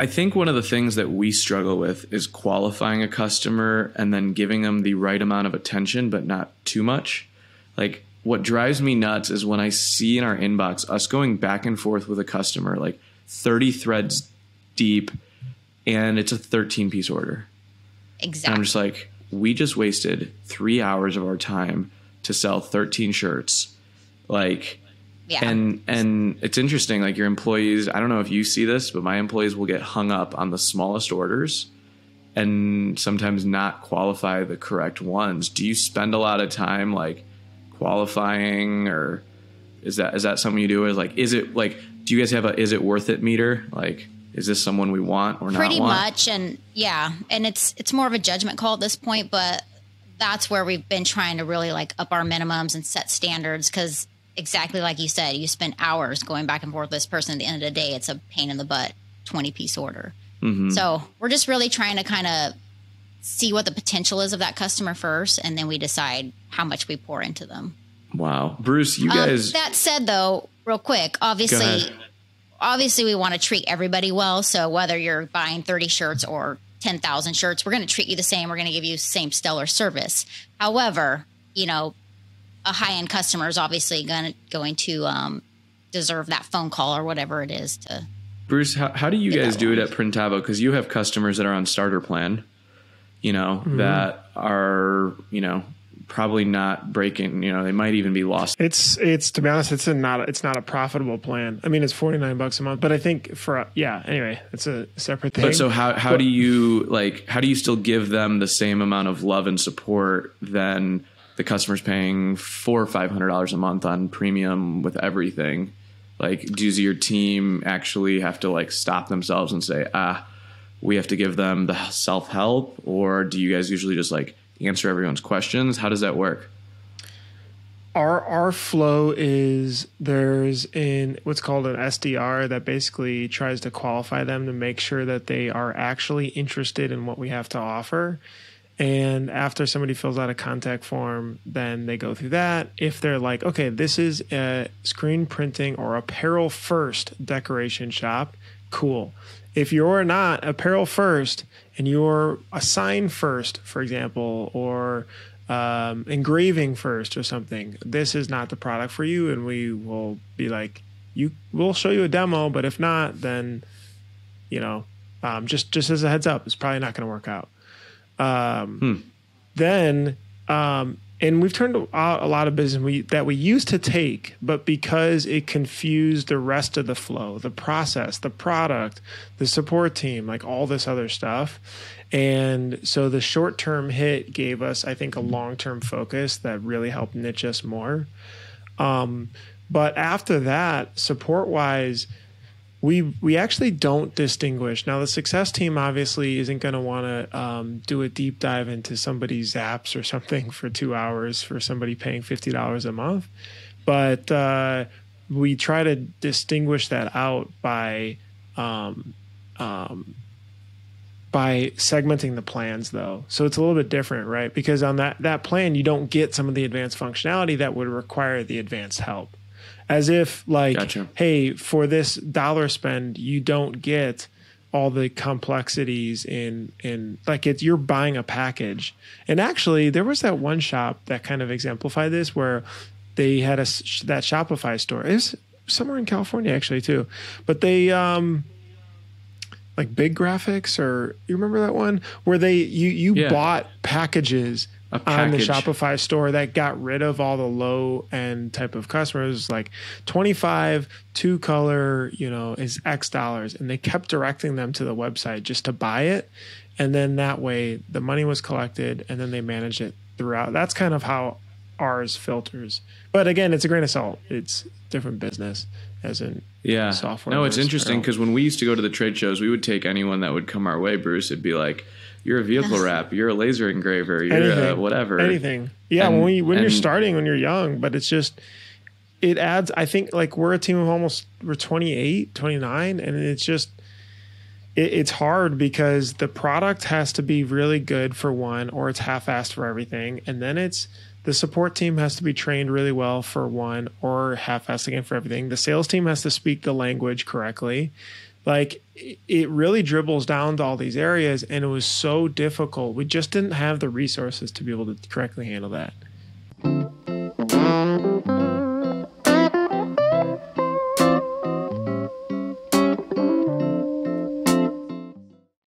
I think one of the things that we struggle with is qualifying a customer and then giving them the right amount of attention, but not too much. Like, what drives me nuts is when I see in our inbox us going back and forth with a customer, like 30 threads deep, and it's a 13-piece order. Exactly. And I'm just like, we just wasted 3 hours of our time to sell 13 shirts. Like, yeah. And it's interesting, like your employees, I don't know if you see this, but my employees will get hung up on the smallest orders and sometimes not qualify the correct ones. Do you spend a lot of time like qualifying, or is that something you do? Is like, is it like, do you guys have is it worth it meter? Like, is this someone we want or not? Pretty much. And yeah. And it's more of a judgment call at this point, but that's where we've been trying to really like up our minimums and set standards. 'Cause exactly like you said, you spend hours going back and forth with this person. At the end of the day, it's a pain in the butt, 20-piece order. Mm-hmm. So we're just really trying to kind of see what the potential is of that customer first, and then we decide how much we pour into them. Wow. Bruce, you guys... That said, though, real quick, obviously we want to treat everybody well. So whether you're buying 30 shirts or 10,000 shirts, we're going to treat you the same. We're going to give you the same stellar service. However, you know, a high-end customer is obviously going to deserve that phone call or whatever it is to. Bruce, how do you guys do it at Printavo? Because you have customers that are on starter plan, you know, mm-hmm. that are, you know, probably not breaking, you know, they might even be lost. It's to be honest, it's not a profitable plan. I mean, it's $49 a month, but I think anyway, it's a separate thing. But so how do you like, how do you still give them the same amount of love and support than the customer's paying $400 or $500 a month on premium with everything? Like, does your team actually have to like stop themselves and say, we have to give them the self-help, or do you guys usually just like answer everyone's questions? How does that work? Our flow is there's in what's called an SDR that basically tries to qualify them to make sure that they are actually interested in what we have to offer. And after somebody fills out a contact form, then they go through that. If they're like, okay, this is a screen printing or apparel first decoration shop, cool. If you're not apparel first and you're a sign first, for example, or engraving first or something, this is not the product for you. And we will be like, we'll show you a demo, but if not, then, you know, just as a heads up, it's probably not going to work out. Then we've turned out a lot of business that we used to take, but because it confused the rest of the flow, the process, the product, the support team, like all this other stuff. And so the short-term hit gave us, I think, a long-term focus that really helped niche us more. But after that, support-wise, We actually don't distinguish. Now, the success team obviously isn't going to want to do a deep dive into somebody's apps or something for 2 hours for somebody paying $50 a month. But we try to distinguish that out by segmenting the plans, though. So it's a little bit different, right? Because on that plan, you don't get some of the advanced functionality that would require the advanced help. As if like, gotcha. Hey, for this dollar spend, you don't get all the complexities in like it's, you're buying a package. And actually there was that one shop that kind of exemplified this where they had that Shopify store. It's somewhere in California actually too, but they, like Big Graphics, or you remember that one where you bought packages on the Shopify store that got rid of all the low end type of customers, like 25 2-color, you know, is X dollars. And they kept directing them to the website just to buy it. And then that way the money was collected and then they managed it throughout. That's kind of how ours filters. But again, it's a grain of salt. It's different business as in software. No, it's interesting because when we used to go to the trade shows, we would take anyone that would come our way, Bruce. It'd be like, you're a vehicle wrap, you're a laser engraver, you're anything, whatever. Anything. Yeah, and, you're starting, when you're young, but it's just, it adds, I think, like we're a team of we're 28, 29, and it's just, it's hard because the product has to be really good for one, or it's half-assed for everything. And then it's, the support team has to be trained really well for one, or half-assed again for everything. The sales team has to speak the language correctly. Like, it really dribbles down to all these areas, and it was so difficult. We just didn't have the resources to be able to correctly handle that.